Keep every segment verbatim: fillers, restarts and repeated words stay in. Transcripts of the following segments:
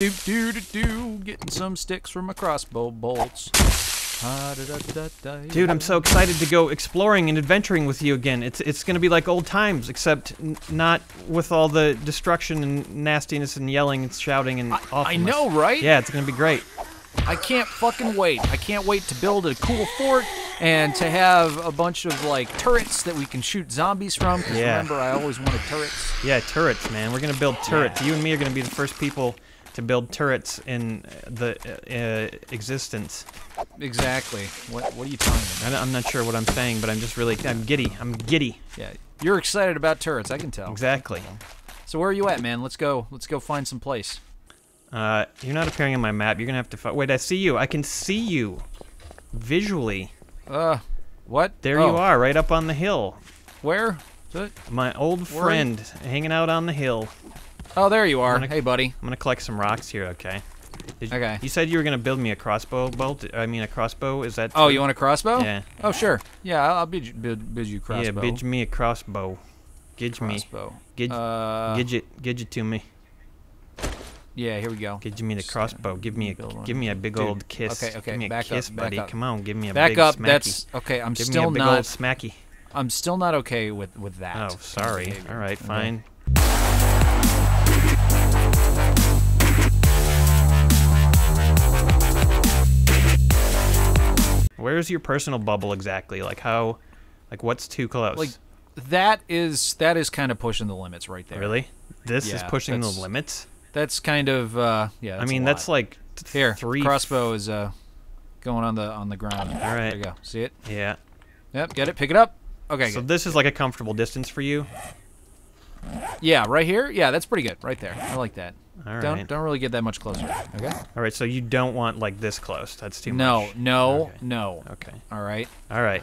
Do do do do, getting some sticks from my crossbow bolts. Ah, da, da, da, da, yeah. Dude, I'm so excited to go exploring and adventuring with you again. It's it's gonna be like old times, except n not with all the destruction and nastiness and yelling and shouting and. I, I know, right? Yeah, it's gonna be great. I can't fucking wait. I can't wait to build a cool fort and to have a bunch of like turrets that we can shoot zombies from. Cause yeah. Remember, I always wanted turrets. Yeah, turrets, man. We're gonna build turrets. Yeah. You and me are gonna be the first people to build turrets in the uh, existence. Exactly. What What are you talking about? I'm not sure what I'm saying, but I'm just really I'm giddy. I'm giddy. Yeah. You're excited about turrets. I can tell. Exactly. So where are you at, man? Let's go. Let's go find some place. Uh, you're not appearing on my map. You're gonna have to find. Wait, I see you. I can see you, visually. Uh, what? There oh. you are, right up on the hill. Where? My old where friend, hanging out on the hill. Oh, there you are. Gonna, hey, buddy. I'm gonna collect some rocks here, okay? Did you, okay. You said you were gonna build me a crossbow bolt. I mean, a crossbow. Is that? Oh, true? You want a crossbow? Yeah. Oh, sure. Yeah, I'll, I'll bid you, bid, bid you crossbow. Yeah, bid me a crossbow. Gidge me. Crossbow. Gidge, uh, gidge it. Gidge it to me. Yeah, here we go. Give me the crossbow. Give me a, give me a big old Dude. kiss. Okay, okay. Give me a back kiss, up, buddy. Back up. Come on, give me a back big up. Smacky. That's okay. I'm give still me a big not. Old smacky. I'm still not okay with with that. Oh, sorry. All right, fine. Where's your personal bubble exactly? Like how? Like what's too close? Like that is that is kind of pushing the limits right there. Really? This yeah, is pushing the limits. That's kind of uh, yeah. I mean, that's like here. Three crossbow is uh, going on the on the ground. All right, there you go. See it? Yeah. Yep. Get it. Pick it up. Okay. So good. This is like a comfortable distance for you. Yeah. Right here. Yeah. That's pretty good. Right there. I like that. All right. Don't don't really get that much closer. Okay. All right. So you don't want like this close. That's too no, much. No. No. Okay. No. Okay. All right. All right.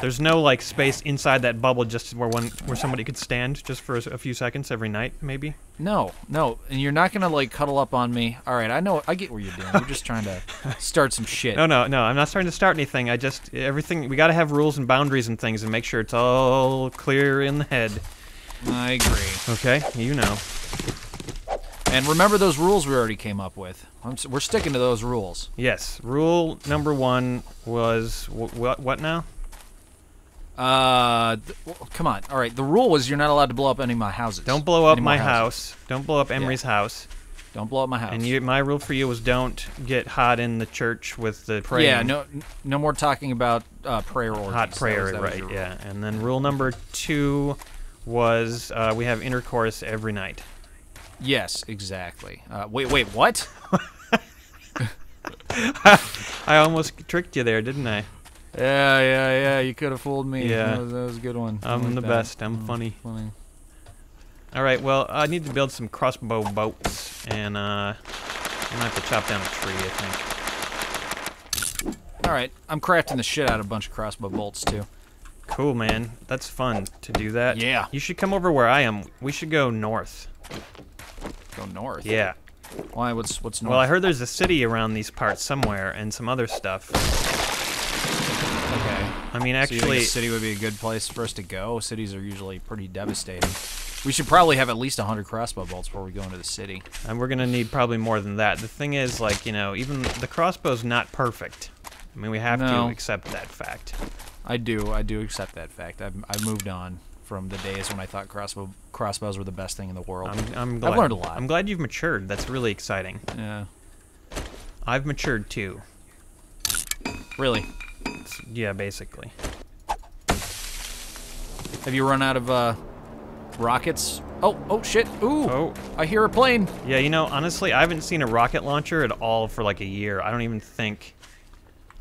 There's no like space inside that bubble just where one where somebody could stand just for a few seconds every night, maybe. No, no, and you're not gonna like cuddle up on me. All right, I know, I get what you're doing. You're just trying to start some shit. No, no, no, I'm not trying to start anything. I just everything we gotta have rules and boundaries and things and make sure it's all clear in the head. I agree. Okay, you know. And remember those rules we already came up with. I'm, we're sticking to those rules. Yes, rule number one was wh what? What now? Uh, come on. All right. The rule was you're not allowed to blow up any of my houses. Don't blow up my houses. house. Don't blow up Emery's yeah. house. Don't blow up my house. And you, my rule for you was don't get hot in the church with the prayer. Yeah. No. No more talking about uh, prayer or hot prayer. So right. Yeah. And then rule number two was uh, we have intercourse every night. Yes. Exactly. Uh, wait. Wait. What? I almost tricked you there, didn't I? Yeah, yeah, yeah. You could have fooled me. Yeah, that was, that was a good one. I'm like the that. best. I'm mm, funny. funny. All right. Well, I need to build some crossbow bolts, and uh, I'm gonna have to chop down a tree, I think. All right. I'm crafting the shit out of a bunch of crossbow bolts too. Cool, man. That's fun to do that. Yeah. You should come over where I am. We should go north. Go north. Yeah. Why? What's what's north? Well, I heard there's a city around these parts somewhere, and some other stuff. Okay. I mean, actually, so you think a city would be a good place for us to go. Cities are usually pretty devastating. We should probably have at least one hundred crossbow bolts before we go into the city. And we're gonna need probably more than that. The thing is, like, you know, even the crossbow's not perfect. I mean, we have no. to accept that fact. I do. I do accept that fact. I've I've moved on from the days when I thought crossbow crossbows were the best thing in the world. I'm, I'm glad. I've learned a lot. I'm glad you've matured. That's really exciting. Yeah. I've matured too. Really. Yeah, basically. Have you run out of uh, rockets? Oh, oh shit! Ooh, oh. I hear a plane. Yeah, you know, honestly, I haven't seen a rocket launcher at all for like a year. I don't even think.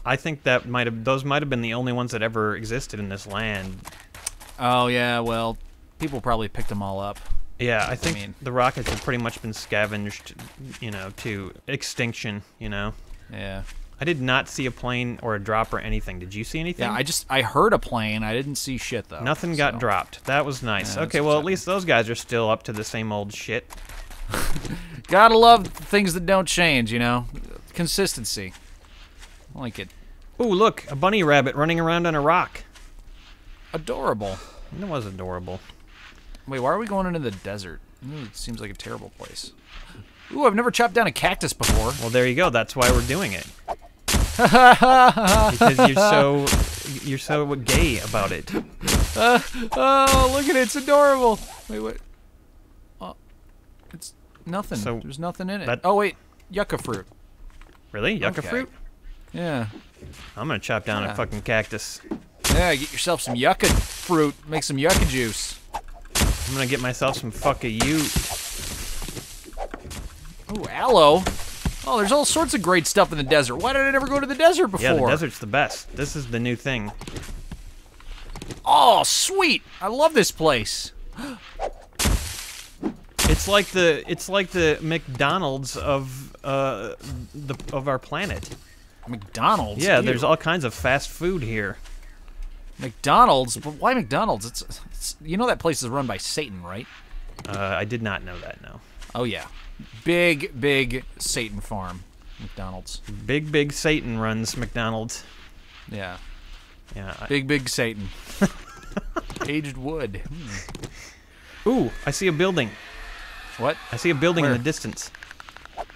I think that might have those might have been the only ones that ever existed in this land. Oh yeah, well, people probably picked them all up. Yeah, I think I mean. the rockets have pretty much been scavenged, you know, to extinction. You know. Yeah. I did not see a plane or a drop or anything. Did you see anything? Yeah, I just, I heard a plane. I didn't see shit, though. Nothing so. got dropped. That was nice. Yeah, okay, well, at least those guys are still up to the same old shit. Gotta love things that don't change, you know? Consistency. I like it. Ooh, look, a bunny rabbit running around on a rock. Adorable. It was adorable. Wait, why are we going into the desert? It seems like a terrible place. Ooh, I've never chopped down a cactus before. Well, there you go. That's why we're doing it. Because you're so, you're so gay about it. Uh, oh, look at it. It's adorable. Wait, what? Oh, it's nothing. So there's nothing in it. That, oh, wait. Yucca fruit. Really? Yucca okay. fruit? Yeah. I'm going to chop down yeah. a fucking cactus. Yeah, get yourself some yucca fruit. Make some yucca juice. I'm going to get myself some fucka you. Ooh, aloe. Oh, there's all sorts of great stuff in the desert. Why did I never go to the desert before? Yeah, the desert's the best. This is the new thing. Oh, sweet! I love this place. It's like the it's like the McDonald's of uh the of our planet. McDonald's. Yeah, ew. There's all kinds of fast food here. McDonald's, but why McDonald's? It's, it's you know that place is run by Satan, right? Uh, I did not know that. No. Oh yeah. Big, big Satan farm, McDonald's. Big, big Satan runs McDonald's. Yeah. Yeah. I... Big, big Satan. Aged wood. Hmm. Ooh, I see a building. What? I see a building Where? in the distance.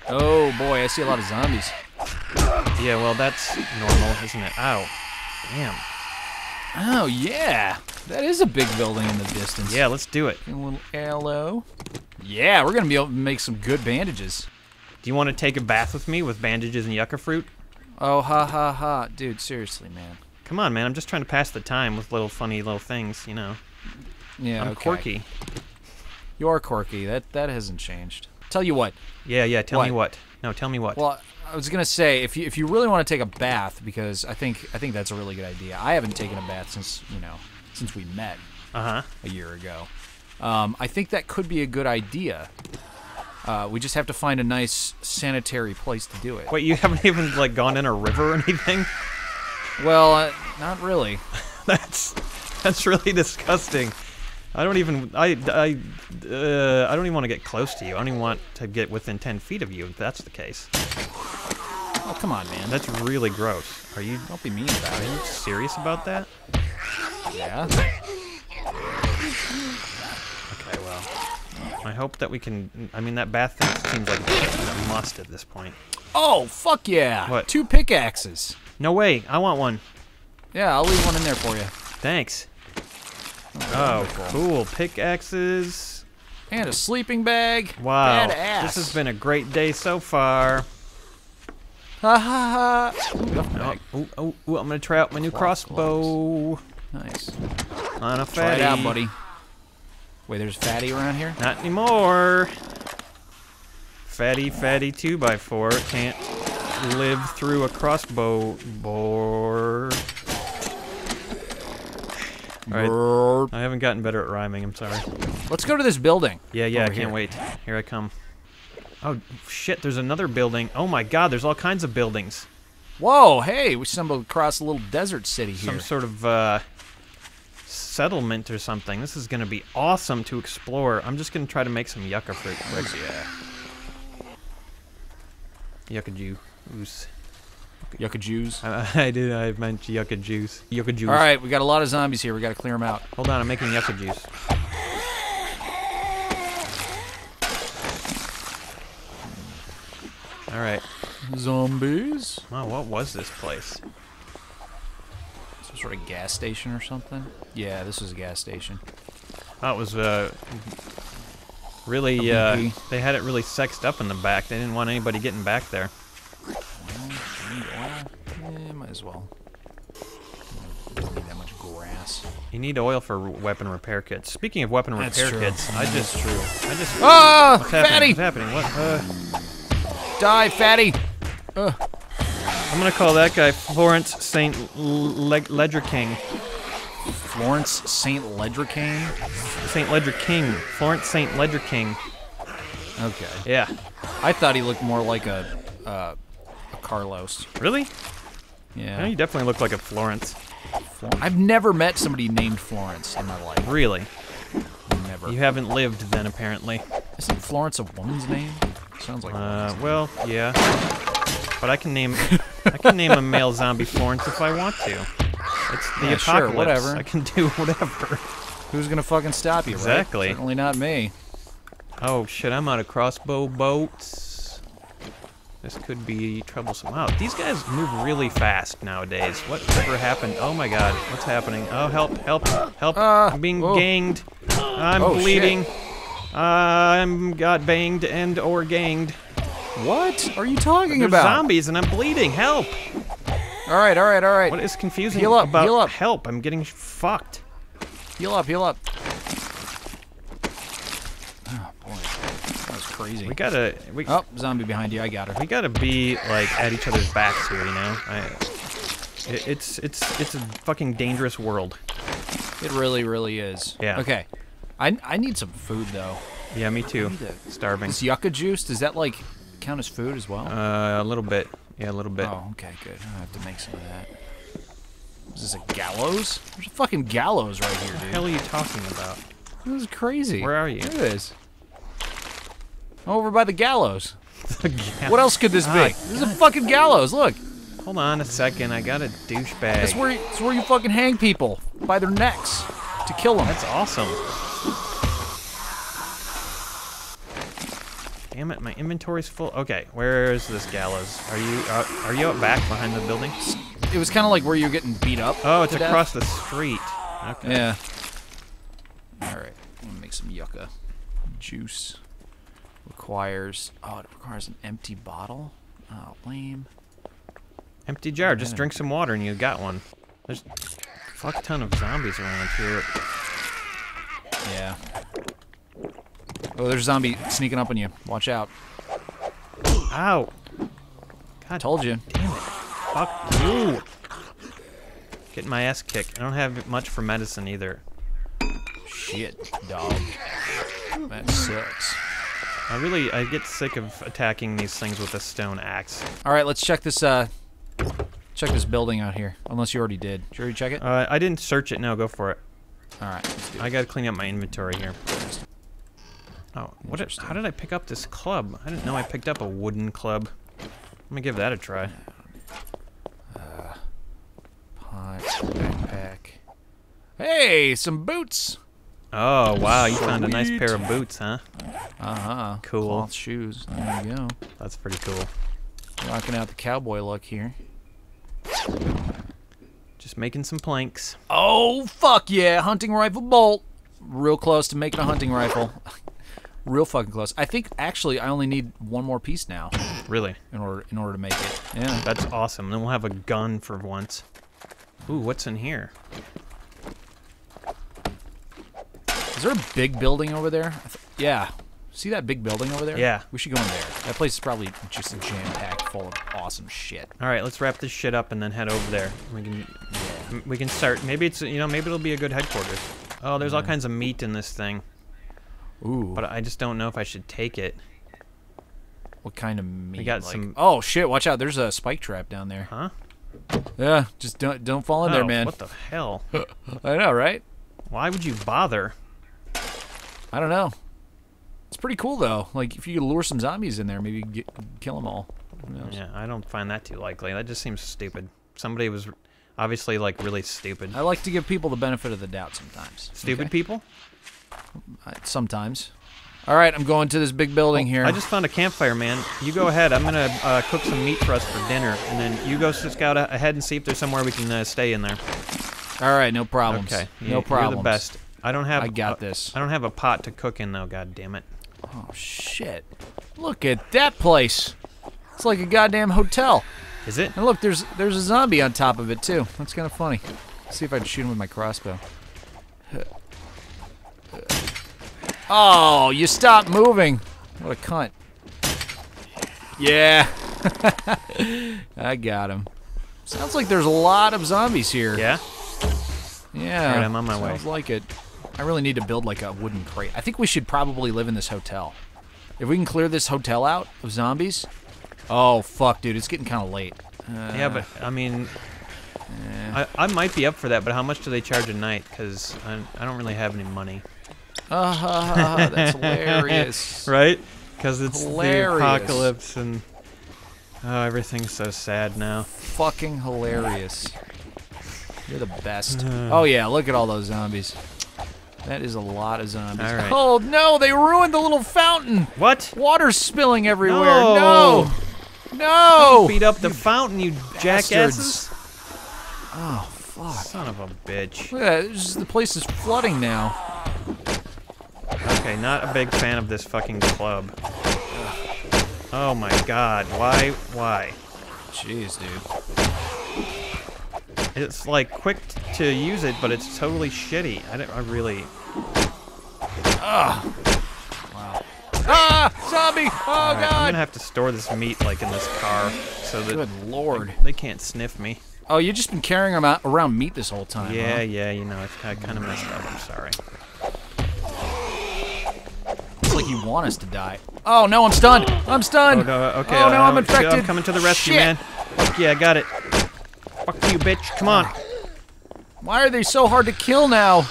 Oh boy, I see a lot of zombies. Yeah, well that's normal, isn't it? Ow. Damn. Oh yeah, that is a big building in the distance. Yeah, let's do it. A little aloe. Yeah, we're gonna be able to make some good bandages. Do you want to take a bath with me with bandages and yucca fruit? Oh ha ha ha, dude, seriously, man. Come on, man, I'm just trying to pass the time with little funny little things, you know. Yeah, I'm okay. quirky. You're quirky. That that hasn't changed. Tell you what. Yeah, yeah. Tell what? me what. No, tell me what. Well, I was gonna say if you if you really want to take a bath, because I think I think that's a really good idea. I haven't taken a bath since you know since we met uh-huh. a year ago. Um, I think that could be a good idea. Uh, we just have to find a nice sanitary place to do it. Wait, you haven't even like gone in a river or anything? Well, uh, not really. that's that's really disgusting. I don't even I I uh, I don't even want to get close to you. I don't even want to get within ten feet of you if that's the case. Oh come on, man. That's really gross. Are you? Don't be mean about it. Are you serious about that? Yeah. Okay, well, I hope that we can. I mean, that bath thing seems like a must at this point. Oh fuck yeah! What? Two pickaxes. No way. I want one. Yeah, I'll leave one in there for you. Thanks. Oh, cool. Pickaxes. And a sleeping bag. Wow. Badass. This has been a great day so far. Ha ha ha. Ooh, oh, ooh, ooh, I'm going to try out my new crossbow. Nice. On a fatty. Try it out, buddy. Wait, there's fatty around here? Not anymore. Fatty, fatty two by four. Can't live through a crossbow bore. Right. I haven't gotten better at rhyming, I'm sorry. Let's go to this building. Yeah, yeah, I can't here. wait. Here I come. Oh, shit, there's another building. Oh my god, there's all kinds of buildings. Whoa, hey, we stumbled across a little desert city here. Some sort of uh, settlement or something. This is going to be awesome to explore. I'm just going to try to make some yucca fruit quick. Yeah. Yucca juice. Yucca juice. Uh, I did. I meant yucca juice. Yucca juice. All right, we got a lot of zombies here. We got to clear them out. Hold on, I'm making yucca juice. All right. Zombies. Wow, what was this place? Some sort of gas station or something? Yeah, this was a gas station. That was uh, really. Uh, they had it really sexed up in the back. They didn't want anybody getting back there. Yeah, might as well. Don't need that much grass. You need oil for weapon repair kits. Speaking of weapon That's repair true. kits, I just true. I just Oh, what's fatty. Happening? What's happening? What? Uh, Die, fatty. Uh. I'm gonna call that guy Florence Saint Ledger King. Florence Saint Ledger King. Saint Ledger King. Florence Saint Ledger King. Okay. Yeah. I thought he looked more like a. Uh, Carlos. Really? Yeah. You definitely look like a Florence. I've never met somebody named Florence in my life. Really? Never. You haven't lived then, apparently. Isn't Florence a woman's name? Sounds like. Uh, well, name. yeah. But I can name I can name a male zombie Florence if I want to. It's the yeah, apocalypse. Sure, whatever. I can do whatever. Who's gonna fucking stop you? Exactly. Right? Certainly not me. Oh shit, I'm out of crossbow bolts. This could be troublesome. Wow, these guys move really fast nowadays. Whatever happened? Oh my god, what's happening? Oh, help, help, help. Uh, I'm being whoa. ganged. I'm oh, bleeding. Shit. I'm got banged and or ganged. What are you talking There's about? Zombies and I'm bleeding. Help! All right, all right, all right. What is confusing heal up, about heal up. help? I'm getting fucked. Heal up, heal up. Oh boy, that was crazy. We gotta. We, oh, zombie behind you. I got her. We gotta be like at each other's backs here, you know. I, it, it's it's it's a fucking dangerous world. It really, really is. Yeah. Okay. I, I need some food, though. Yeah, me too. To, Starving. Is yucca juice, does that, like, count as food as well? Uh, a little bit. Yeah, a little bit. Oh, okay, good. I have to make some of that. Is this a gallows? There's a fucking gallows right here, dude. What the hell are you talking about? This is crazy. Where are you? Look at this. Over by the gallows. the gallows. What else could this be? Ah, this is a fucking gallows, look. Hold on a second, I got a douchebag. That's where, that's where you fucking hang people by their necks to kill them. That's awesome. Damn it, my inventory's full. Okay, where is this gallows? Are you uh, are you out back behind the building? It was kind of like where you're getting beat up. Oh, it's across death. the street. Okay. Yeah. All right, I'm gonna make some yucca juice. Requires oh, it requires an empty bottle. Oh, lame. Empty jar. Just drink some water and you got one. There's a fuck ton of zombies around here. Yeah. Oh, there's a zombie sneaking up on you. Watch out. Ow. God, told you. Damn it. Fuck you. Getting my ass kicked. I don't have much for medicine either. Shit, dog. That sucks. I really, I get sick of attacking these things with a stone axe. Alright, let's check this, uh, check this building out here. Unless you already did. Did you already check it? Uh, I didn't search it. No, go for it. Alright, let's do it. I gotta clean up my inventory here. Oh, what? It, how did I pick up this club? I didn't know I picked up a wooden club. I'm gonna give that a try. Uh, pot, backpack. Hey, some boots! Oh, wow, you Sweet. found a nice pair of boots, huh? Uh-huh. Cool. Cloth shoes. There you go. That's pretty cool. Rocking out the cowboy look here. Just making some planks. Oh, fuck yeah! Hunting rifle bolt! Real close to making a hunting rifle. Real fucking close. I think actually I only need one more piece now. Really? In order in order to make it. Yeah. That's awesome. Then we'll have a gun for once. Ooh, what's in here? Is there a big building over there? I th yeah. See that big building over there? Yeah. We should go in there. That place is probably just jam-packed full of awesome shit. All right, let's wrap this shit up and then head over there. We can yeah. we can start. Maybe it's you know maybe it'll be a good headquarters. Oh, there's all kinds of meat in this thing. Ooh. But I just don't know if I should take it. What kind of meat? We got like, some... Oh, shit, watch out. There's a spike trap down there. Huh? Yeah, just don't don't fall in oh, there, man. What the hell? I know, right? Why would you bother? I don't know. It's pretty cool, though. Like, if you could lure some zombies in there, maybe get, kill them all. Who knows? Yeah, I don't find that too likely. That just seems stupid. Somebody was... Obviously, like, really stupid. I like to give people the benefit of the doubt sometimes. Stupid okay. people? Sometimes. All right, I'm going to this big building oh, here. I just found a campfire, man. You go ahead. I'm going to uh, cook some meat for us for dinner, and then you go scout ahead and see if there's somewhere we can uh, stay in there. All right, no problems. Okay. You, no problems. You're the best. I don't have... I got a, this. I don't have a pot to cook in, though, God damn it. Oh, shit. Look at that place. It's like a goddamn hotel. Is it? And look, there's there's a zombie on top of it too. That's kind of funny. Let's see if I can shoot him with my crossbow. Oh, you stopped moving. What a cunt. Yeah. I got him. Sounds like there's a lot of zombies here. Yeah? Yeah. All right, I'm on my Sounds way. Sounds like it. I really need to build like a wooden crate. I think we should probably live in this hotel. If we can clear this hotel out of zombies... Oh, fuck, dude. It's getting kind of late. Uh, yeah, but, I mean, yeah. I, I might be up for that, but how much do they charge a night? Because I, I don't really have any money. Uh, that's hilarious. Right? Because it's hilarious. The apocalypse and oh, everything's so sad now. Fucking hilarious. You're the best. Uh. Oh, yeah, look at all those zombies. That is a lot of zombies. All right. Oh, no, they ruined the little fountain. What? Water's spilling everywhere. No. No. no. Don't beat up the you fountain, you jackasses. Bastards. Oh, fuck. Son of a bitch. Look at that. Just, the place is flooding now. Okay, not a big fan of this fucking club. Ugh. Oh, my God. Why? Why? Jeez, dude. It's, like, quick to use it, but it's totally shitty. I, don't, I really... Ugh. Wow. Ah! Zombie! Oh, right, God! I'm gonna have to store this meat, like, in this car, so that... Good Lord. They, they can't sniff me. Oh, you've just been carrying them out around meat this whole time, Yeah, huh? yeah, you know, I, I kind of messed up. I'm sorry. Looks like you want us to die. Oh, no, I'm stunned. I'm stunned. Oh, no, okay, oh, no uh, I'm infected. I'm coming to the rescue, Shit. man. Fuck yeah, I got it. Fuck you, bitch. Come on. Why are they so hard to kill now?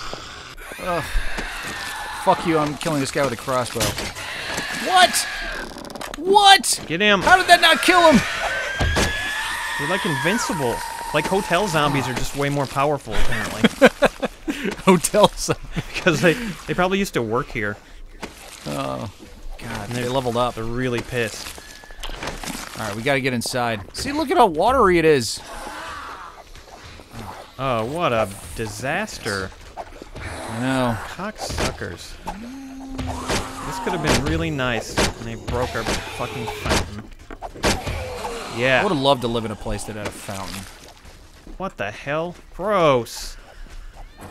Ugh. Fuck you, I'm killing this guy with a crossbow. What? What? Get him. How did that not kill him? You're like invincible. Like hotel zombies are just way more powerful, apparently. Hotel zombies. Because they, they probably used to work here. Oh, God. And they leveled up. They're really pissed. All right, we got to get inside. See, look at how watery it is. Oh, what a disaster. I know. Cocksuckers. This could have been really nice, and they broke our fucking fountain. Yeah. I would have loved to live in a place that had a fountain. What the hell? Gross.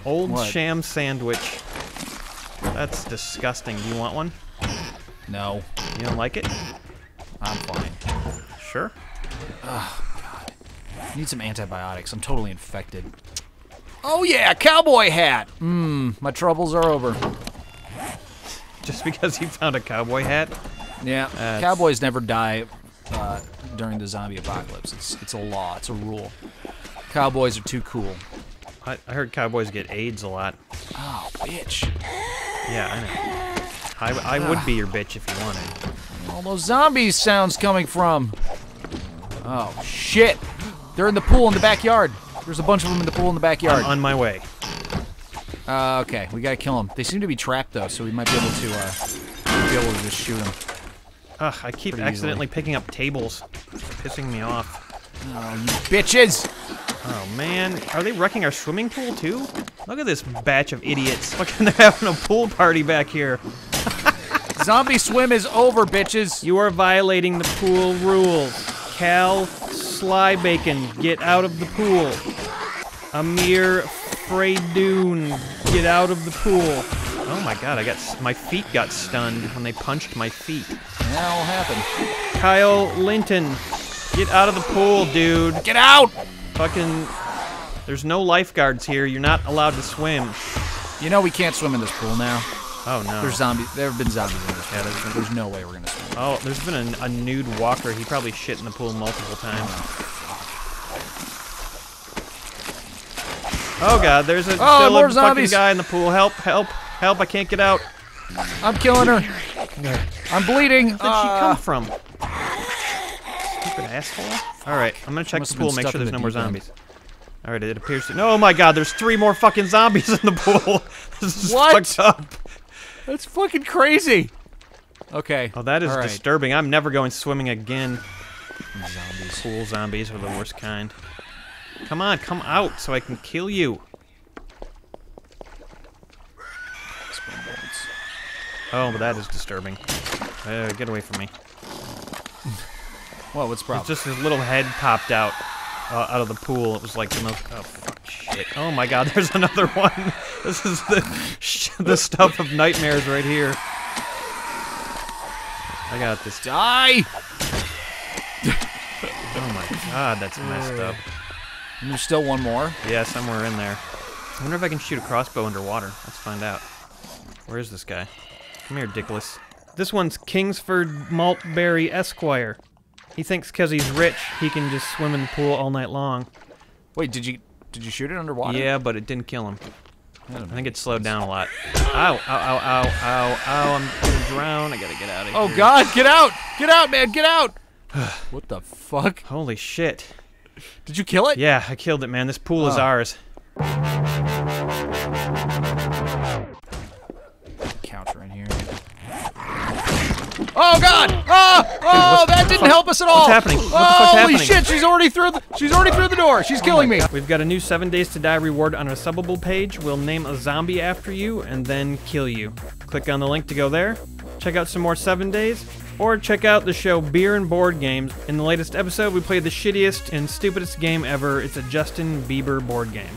Old what? Sham sandwich. That's disgusting. Do you want one? No. You don't like it? I'm fine. Sure? Oh, God. I need some antibiotics. I'm totally infected. Oh, yeah! Cowboy hat! Mmm. My troubles are over. Just because you found a cowboy hat? Yeah. Uh, Cowboys never die uh, during the zombie apocalypse. It's, it's a law. It's a rule. Cowboys are too cool. I, I heard cowboys get AIDS a lot. Oh, bitch. Yeah, I know. I, I would be your bitch if you wanted. All those zombies sounds coming from. Oh, shit. They're in the pool in the backyard. There's a bunch of them in the pool in the backyard. I'm on my way. Uh, okay, we gotta kill them. They seem to be trapped, though, so we might be able to, uh, be able to just shoot them. Ugh, I keep accidentally easily. picking up tables. It's pissing me off. Oh, you bitches! Oh, man. Are they wrecking our swimming pool, too? Look at this batch of idiots. Fucking they're having a pool party back here. Zombie swim is over, bitches. You are violating the pool rules. Cal Sly Bacon, get out of the pool. Amir Freydoon, get out of the pool. Oh my God, I got my feet got stunned when they punched my feet. That'll happen. Kyle Linton, get out of the pool, dude. Get out! Fucking, there's no lifeguards here. You're not allowed to swim. You know we can't swim in this pool now. Oh no. There's zombies. There have been zombies in this pool. Yeah, there's, been, there's no way we're gonna swim. Oh, there's been a, a nude walker. He probably shit in the pool multiple times. Oh God, there's a, oh, still more a zombies. fucking guy in the pool. Help! Help! Help! I can't get out. I'm killing her. I'm bleeding. Where did uh, she come from? Asshole. All right, I'm gonna check the pool, make sure there's no more zombies. All right, it appears to. No, oh my God, there's three more fucking zombies in the pool. This is what? fucked up. That's fucking crazy. Okay. Oh, that is right. disturbing. I'm never going swimming again. Zombies. Pool zombies are the worst kind. Come on, come out so I can kill you. Oh, but that is disturbing. Uh, get away from me. Well, what's the problem? It's just his little head popped out uh, out of the pool. It was like the most. Oh fuck, shit! Oh my God, there's another one. This is the the stuff of nightmares right here. I got this. Die! Oh my God, that's messed up. And there's still one more. Yeah, somewhere in there. I wonder if I can shoot a crossbow underwater. Let's find out. Where is this guy? Come here, Dickless. This one's Kingsford Maltberry Esquire. He thinks because he's rich, he can just swim in the pool all night long. Wait, did you did you shoot it underwater? Yeah, but it didn't kill him. I, I think it slowed down a lot. Ow, ow, ow, ow, ow, ow, I'm gonna drown. I gotta get out of here. Oh, God, get out! Get out, man, get out! What the fuck? Holy shit. Did you kill it? Yeah, I killed it, man. This pool oh. is ours. Oh God! Oh! Oh! That didn't help us at all. What's happening? What the fuck's happening? Holy shit! She's already through. The, she's already through the door. She's killing me. We've got a new Seven Days to Die reward on our Subbable page. We'll name a zombie after you and then kill you. Click on the link to go there. Check out some more Seven Days, or check out the show Beer and Board Games. In the latest episode, we played the shittiest and stupidest game ever. It's a Justin Bieber board game.